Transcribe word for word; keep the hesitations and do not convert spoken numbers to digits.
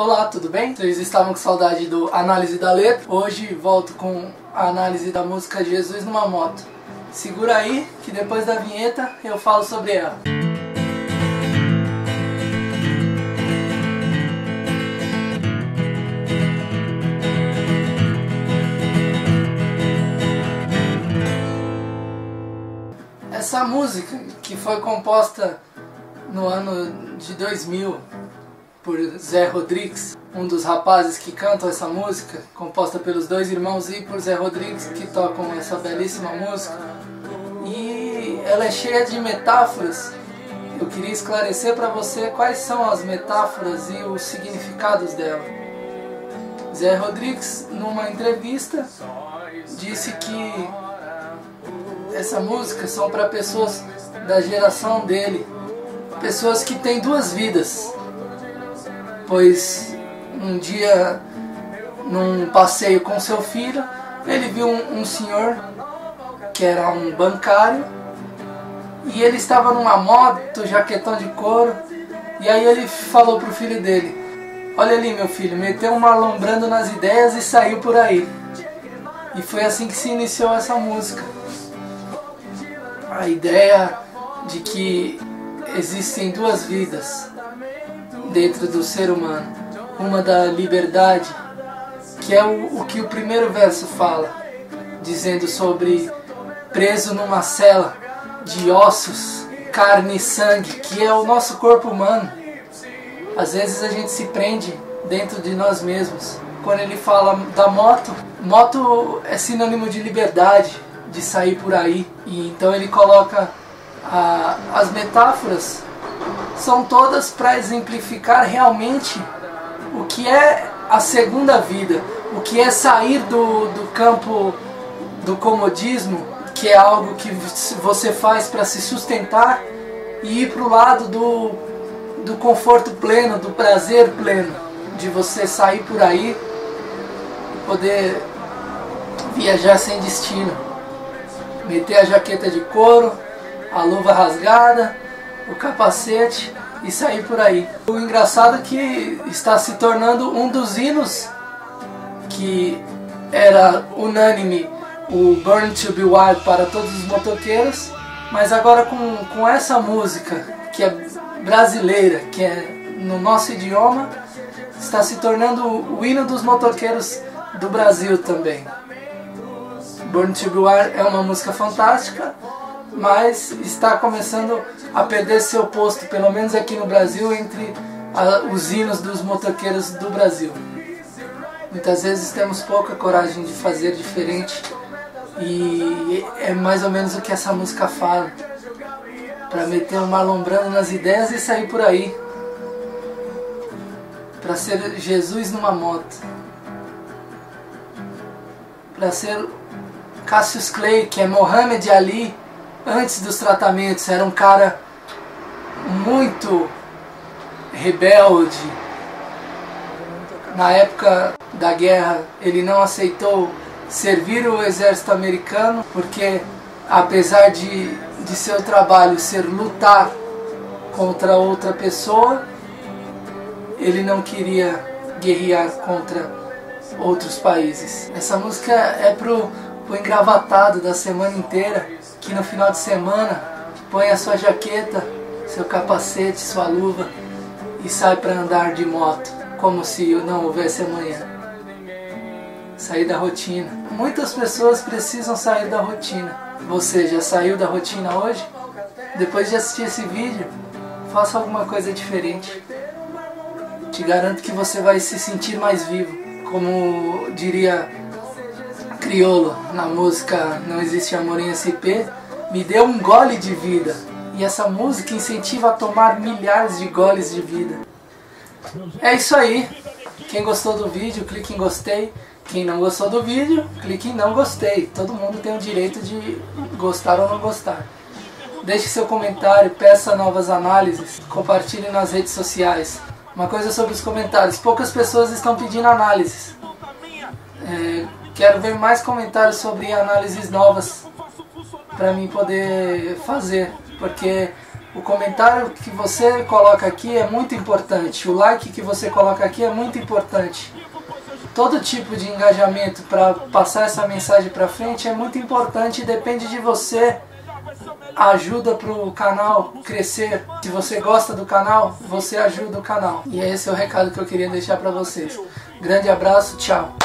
Olá, tudo bem? Vocês estavam com saudade do Análise da Letra. Hoje volto com a análise da música Jesus Numa Moto. Segura aí, que depois da vinheta eu falo sobre ela. Essa música, que foi composta no ano de dois mil por Zé Rodrix, um dos rapazes que cantam essa música, composta pelos dois irmãos e por Zé Rodrix, que tocam essa belíssima música, e ela é cheia de metáforas. Eu queria esclarecer para você quais são as metáforas e os significados dela. Zé Rodrix, numa entrevista, disse que essa música são para pessoas da geração dele, pessoas que têm duas vidas, pois um dia, num passeio com seu filho, ele viu um, um senhor que era um bancário, e ele estava numa moto, jaquetão de couro, e aí ele falou pro filho dele: olha ali, meu filho, meteu um Marlon Brando nas ideias e saiu por aí. E foi assim que se iniciou essa música. A ideia de que existem duas vidas dentro do ser humano. Uma da liberdade, que é o, o que o primeiro verso fala, dizendo sobre preso numa cela de ossos, carne e sangue, que é o nosso corpo humano. Às vezes a gente se prende dentro de nós mesmos. Quando ele fala da moto, moto é sinônimo de liberdade, de sair por aí, e então ele coloca a, as metáforas, são todas para exemplificar realmente o que é a segunda vida, o que é sair do, do campo do comodismo, que é algo que você faz para se sustentar, e ir para o lado do, do conforto pleno, do prazer pleno, de você sair por aí, poder viajar sem destino. Meter a jaqueta de couro, a luva rasgada, o capacete e sair por aí. O engraçado é que está se tornando um dos hinos que era unânime, o Born to Be Wild, para todos os motoqueiros, mas agora com, com essa música, que é brasileira, que é no nosso idioma, está se tornando o hino dos motoqueiros do Brasil também. Born to Be Wild é uma música fantástica, mas está começando a perder seu posto, pelo menos aqui no Brasil, entre a, os hinos dos motoqueiros do Brasil. Muitas vezes temos pouca coragem de fazer diferente, e é mais ou menos o que essa música fala, para meter um Marlon Brando nas ideias e sair por aí, para ser Jesus numa moto, para ser Cassius Clay, que é Muhammad Ali, antes dos tratamentos, era um cara muito rebelde. Na época da guerra, ele não aceitou servir o exército americano, porque apesar de, de seu trabalho ser lutar contra outra pessoa, ele não queria guerrear contra outros países. Essa música é pro o engravatado da semana inteira, que no final de semana põe a sua jaqueta, seu capacete, sua luva e sai para andar de moto, como se não houvesse amanhã. Sair da rotina. Muitas pessoas precisam sair da rotina. Você já saiu da rotina hoje? Depois de assistir esse vídeo, faça alguma coisa diferente. Te garanto que você vai se sentir mais vivo. Como diria Criolo na música Não Existe Amor em S P, me deu um gole de vida. E essa música incentiva a tomar milhares de goles de vida. É isso aí. Quem gostou do vídeo, clique em gostei. Quem não gostou do vídeo, clique em não gostei. Todo mundo tem o direito de gostar ou não gostar. Deixe seu comentário, peça novas análises, compartilhe nas redes sociais. Uma coisa sobre os comentários: poucas pessoas estão pedindo análises. É... Quero ver mais comentários sobre análises novas para mim poder fazer, porque O comentário que você coloca aqui é muito importante. O like que você coloca aqui é muito importante. Todo tipo de engajamento para passar essa mensagem para frente é muito importante e depende de você. Ajuda para o canal crescer. Se você gosta do canal, você ajuda o canal. E esse é o recado que eu queria deixar para vocês. Grande abraço, tchau.